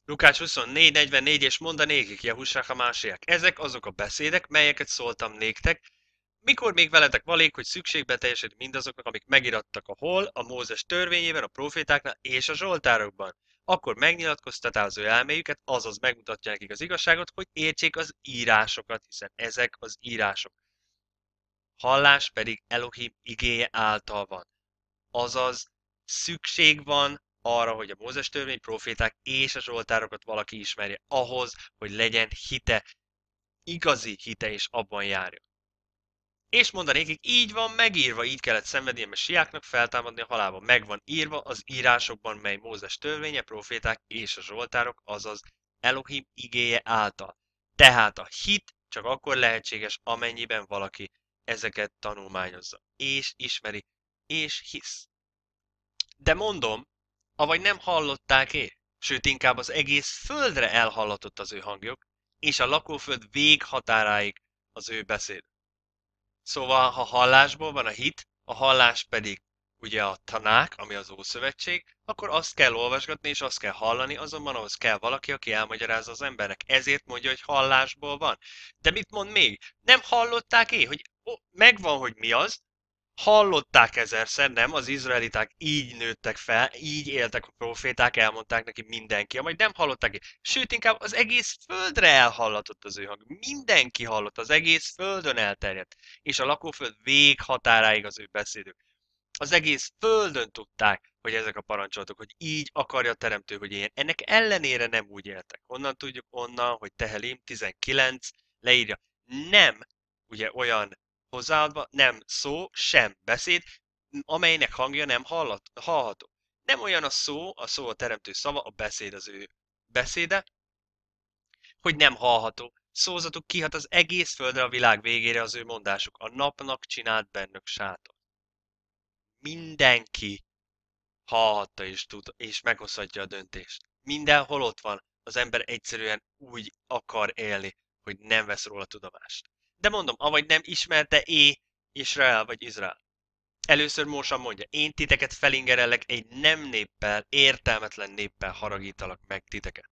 Lukács 24.44, és mondanékik, Jahusá Hamásiák, ezek azok a beszédek, melyeket szóltam néktek, mikor még veletek valék, hogy szükségbe teljesít mindazoknak, amik megirattak a hol, a Mózes törvényében, a profétáknál és a zsoltárokban. Akkor megnyilatkoztatá az ő elméjüket, azaz megmutatja nekik az igazságot, hogy értsék az írásokat, hiszen ezek az írások. Hallás pedig Elohim igéje által van. Azaz szükség van arra, hogy a Mózes törvény, proféták és a zsoltárokat valaki ismerje, ahhoz, hogy legyen hite, igazi hite, és abban járja. És mondanékik, így van megírva, így kellett szenvedni a Mesiáknak, feltámadni a halálba. Meg van írva az írásokban, mely Mózes törvénye, proféták és a zsoltárok, azaz Elohim igéje által. Tehát a hit csak akkor lehetséges, amennyiben valaki ezeket tanulmányozza, és ismeri, és hisz. De mondom, avagy nem hallották-e, sőt inkább az egész földre elhallatott az ő hangjuk, és a lakóföld véghatáráig az ő beszéd. Szóval, ha hallásból van a hit, a hallás pedig ugye a tanák, ami az Ószövetség, akkor azt kell olvasgatni és azt kell hallani, azonban ahhoz kell valaki, aki elmagyarázza az embernek. Ezért mondja, hogy hallásból van. De mit mond még? Nem hallották-e, hogy megvan, hogy mi az? Hallották ezerszer, nem? Az izraeliták így nőttek fel, így éltek a proféták, elmondták neki mindenki, majd nem hallották-e. Sőt, inkább az egész földre elhallatott az ő hang. Mindenki hallott, az egész földön elterjedt. És a lakóföld véghatáráig az ő beszédük. Az egész földön tudták, hogy ezek a parancsolatok, hogy így akarja a teremtő, hogy éljen. Ennek ellenére nem úgy éltek. Onnan tudjuk, hogy Tehelim 19 leírja. Nem, ugye olyan hozzáadva, nem szó, sem beszéd, amelynek hangja nem hallható. Nem olyan a szó a teremtő szava, a beszéd az ő beszéde, hogy nem hallható. Szózatuk kihat az egész földre, a világ végére az ő mondásuk. A napnak csinált bennük sátor. Mindenki hallhatta és tud, és meghozhatja a döntést. Mindenhol ott van, az ember egyszerűen úgy akar élni, hogy nem vesz róla tudomást. De mondom, avagy nem ismerte-e Izrael vagy Izrael. Először Mósa mondja, én titeket felingerellek, egy nem néppel, értelmetlen néppel haragítalak meg titeket.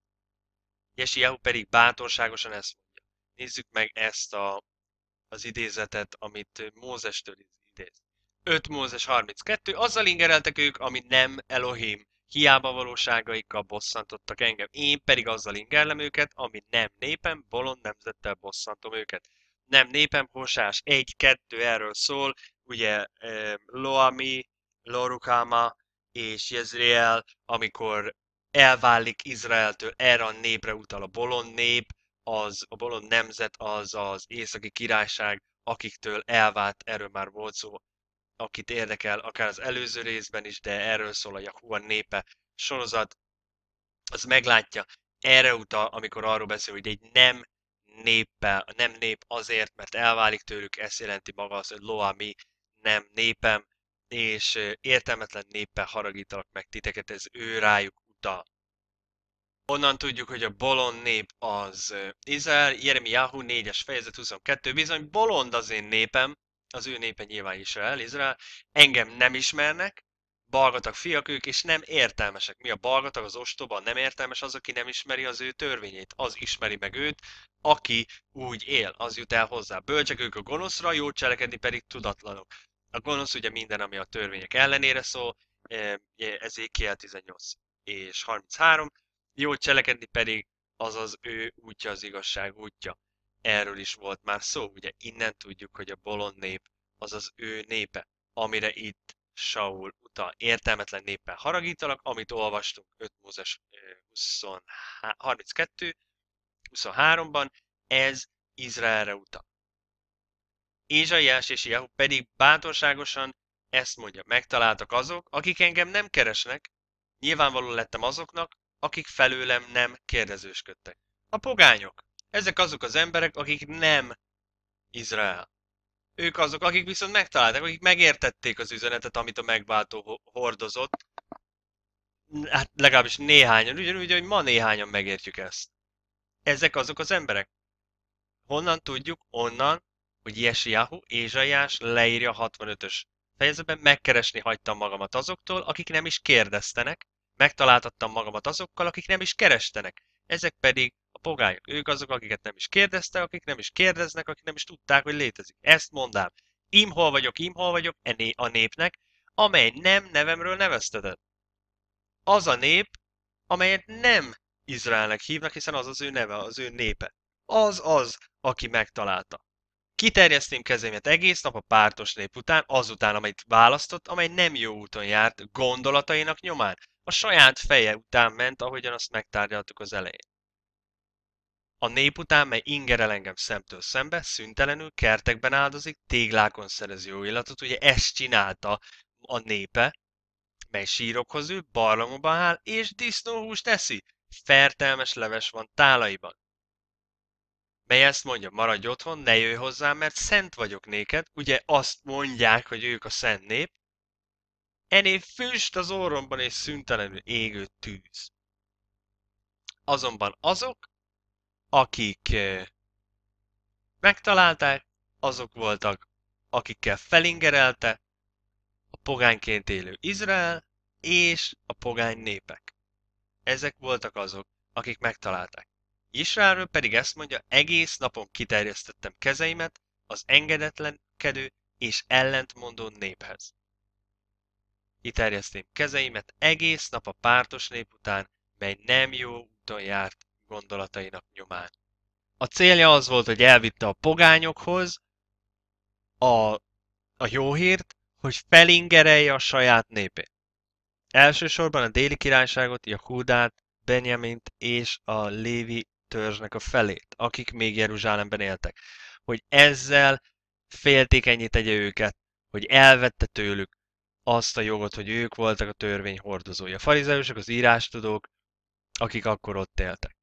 Jesiahu pedig bátorságosan ezt mondja. Nézzük meg ezt az idézetet, amit Mózestől idéz. 5 Mózes 32, azzal ingereltek ők, ami nem Elohim, hiába valóságaikkal bosszantottak engem. Én pedig azzal ingerlem őket, ami nem népem, bolond nemzettel bosszantom őket. nem népemporsás, 1-2 erről szól, ugye Loami, Lorukama és Jezreel, amikor elválik Izraeltől, erre a népre utal a bolond nép, az a bolond nemzet, az az északi királyság, akiktől elvált, erről már volt szó, akit érdekel, akár az előző részben is, de erről szól a Jahua népe sorozat, az meglátja, erre utal, amikor arról beszél, hogy egy nem néppel, a nem nép azért, mert elválik tőlük, ezt jelenti maga az, hogy Loami, nem népem, és értelmetlen néppel haragítalak meg titeket, ez ő rájuk utal. Onnan tudjuk, hogy a bolond nép az Izrael, Jeremiáhu 4-es fejezet 22, bizony bolond az én népem, az ő népe nyilván Izrael, engem nem ismernek, balgatag fiak ők, és nem értelmesek. Mi a balgatag? Az ostoba, nem értelmes az, aki nem ismeri az ő törvényét, az ismeri meg őt, aki úgy él, az jut el hozzá. Bölcsek ők a gonoszra, jót cselekedni pedig tudatlanok. A gonosz ugye minden, ami a törvények ellenére szól, Ezékiel 18 és 33, jót cselekedni pedig az az ő útja, az igazság útja. Erről is volt már szó, ugye innen tudjuk, hogy a bolond nép az az ő népe, amire itt Saul utal. Értelmetlen néppel haragítalak, amit olvastunk 5 Mózes 32-23-ban, ez Izraelre utal. Ézsaiás és Jehu pedig bátorságosan ezt mondja, megtaláltak azok, akik engem nem keresnek, nyilvánvaló lettem azoknak, akik felőlem nem kérdezősködtek. A pogányok, ezek azok az emberek, akik nem Izrael. Ők azok, akik viszont megtalálták, akik megértették az üzenetet, amit a megváltó hordozott. Hát legalábbis néhányan, ugyanúgy, hogy ma néhányan megértjük ezt. Ezek azok az emberek. Honnan tudjuk? Onnan, hogy Jesiáhu, Ézsaiás leírja 65-ös fejezetben, megkeresni hagytam magamat azoktól, akik nem is kérdeztenek, megtaláltattam magamat azokkal, akik nem is kerestenek. Ezek pedig a pogányok. Ők azok, akiket nem is kérdeztek, akik nem is kérdeznek, akik nem is tudták, hogy létezik. Ezt mondám. Im hol vagyok a népnek, amely nem nevemről neveztetett. Az a nép, amelyet nem Izraelnek hívnak, hiszen az az ő neve, az ő népe. Az az, aki megtalálta. Kiterjesztém kezémet egész nap a pártos nép után, azután, amit választott, amely nem jó úton járt, gondolatainak nyomán. A saját feje után ment, ahogyan azt megtárgyaltuk az elején. A nép után, mely ingerel engem szemtől szembe, szüntelenül kertekben áldozik, téglákon szerez jó illatot, ugye ezt csinálta a népe, mely sírokhoz ül, barlangokban áll, és disznóhúst eszi, fertelmes leves van tálaiban. Mely ezt mondja, maradj otthon, ne jöjj hozzám, mert szent vagyok néked, ugye azt mondják, hogy ők a szent nép, ené füst az orromban és szüntelenül égő tűz. Azonban azok, akik megtalálták, azok voltak, akikkel felingerelte a pogányként élő Izrael és a pogány népek. Ezek voltak azok, akik megtalálták. Izraelről pedig ezt mondja, egész napon kiterjesztettem kezeimet az engedetlenkedő és ellentmondó néphez. Kiterjesztém kezeimet egész nap a pártos nép után, mely nem jó úton járt gondolatainak nyomán. A célja az volt, hogy elvitte a pogányokhoz a jó hírt, hogy felingerelje a saját népét. Elsősorban a déli királyságot, Jahudát, Benjamint és a Lévi törzsnek a felét, akik még Jeruzsálemben éltek. Hogy ezzel féltékenyé tegye őket, hogy elvette tőlük azt a jogot, hogy ők voltak a törvény hordozója. A farizeusok, az írástudók, akik akkor ott éltek.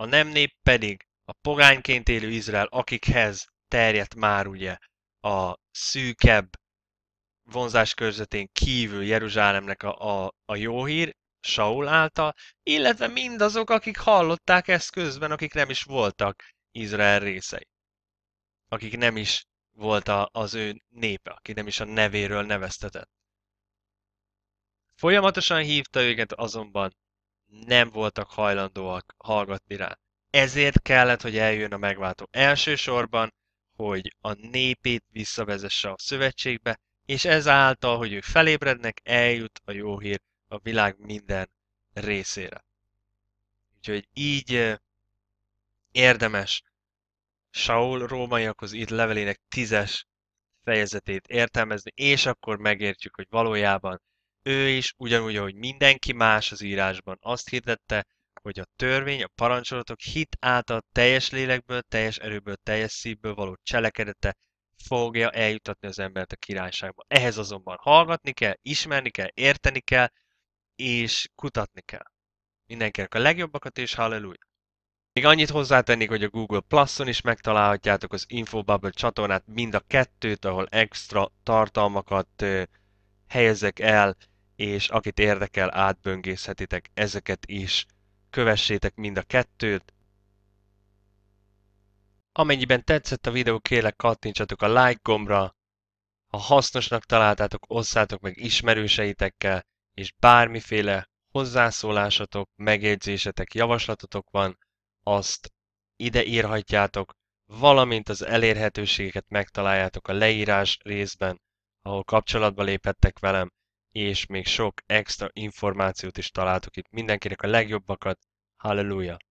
A nem nép pedig a pogányként élő Izrael, akikhez terjedt már ugye a szűkebb vonzáskörzetén kívül Jeruzsálemnek a jó hír, Saul által, illetve mindazok, akik hallották ezt közben, akik nem is voltak Izrael részei. Akik nem is volt az ő népe, aki nem is a nevéről neveztetett. Folyamatosan hívta őket, azonban nem voltak hajlandóak hallgatni rá. Ezért kellett, hogy eljön a megváltó elsősorban, hogy a népét visszavezesse a szövetségbe, és ezáltal, hogy ők felébrednek, eljut a jó hír a világ minden részére. Úgyhogy így érdemes Saul rómaiakhoz írt levelének 10-es fejezetét értelmezni, és akkor megértjük, hogy valójában ő is, ugyanúgy, ahogy mindenki más az írásban azt hirdette, hogy a törvény, a parancsolatok hit által teljes lélekből, teljes erőből, teljes szívből való cselekedete fogja eljutatni az embert a királyságba. Ehhez azonban hallgatni kell, ismerni kell, érteni kell, és kutatni kell. Mindenkinek a legjobbakat, és halleluja! Még annyit hozzátennék, hogy a Google Plus-on is megtalálhatjátok az Infobubble csatornát, mind a kettőt, ahol extra tartalmakat helyezek el, és akit érdekel, átböngészhetitek ezeket is. Kövessétek mind a kettőt. Amennyiben tetszett a videó, kérlek kattintsatok a like gombra. Ha hasznosnak találtátok, osszátok meg ismerőseitekkel, és bármiféle hozzászólásatok, megjegyzésetek, javaslatotok van, azt ide írhatjátok, valamint az elérhetőségeket megtaláljátok a leírás részben, ahol kapcsolatba léphettek velem, és még sok extra információt is találtok itt. Mindenkinek a legjobbakat, halleluja!